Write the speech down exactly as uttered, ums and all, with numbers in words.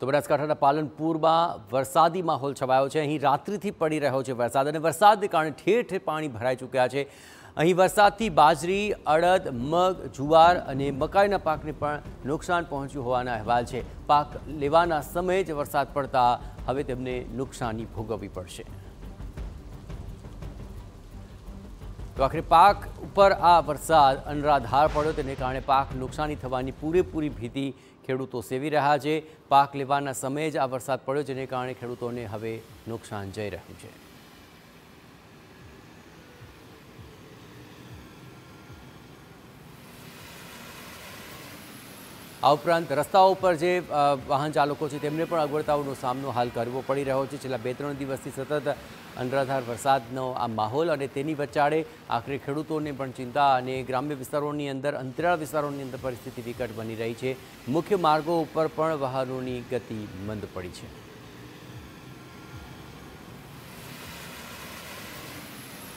तो बनासकांठाના પાલનપુરમાં વરસાદી માહોલ છવાયો છે। અહીં રાત્રિથી પડી રહ્યો છે વરસાદ અને વરસાદને કારણે ઠેર ઠેર પાણી ભરાઈ ચૂક્યા છે। અહીં વરસાદથી બાજરી, અડદ, મગ, જુવાર અને મકાઈના પાકને પણ નુકસાન પહોંચ્યું હોવાના અહેવાલ છે। પાક લેવાના સમયે જ વરસાદ પડતા હવે તેમને નુકસાની ભોગવવી પડશે। तो आखिर पाक पर आ वरसाद अनराधार पड़ो तेने कारणे पाक नुकसानी थवानी पूरेपूरी भीति खेडूतो सेवी रह्या छे। पाक लेवाना समये ज आ वरसाद पड्यो जेने कारणे खेडूतोने हवे नुकसान जई रह्युं छे। आ उपरांत रस्ताओ पर जे वाहन चालको छे तेमने पण अगवडताओनो सामनो हाल करवो पड़ी रह्यो छे। छेल्ला બે ત્રણ दिवसथी सतत अनराधार वरसादनो आ माहौल अने तेनी वच्चाळे आखरे खेडूतोने पण चिंता अने ग्राम्य विस्तारोनी अंदर अंतराळ विस्तारोनी अंदर परिस्थिति विकट बनी रही है। मुख्य मार्गों पर पण वाहनोनी गति मंद पड़ी है।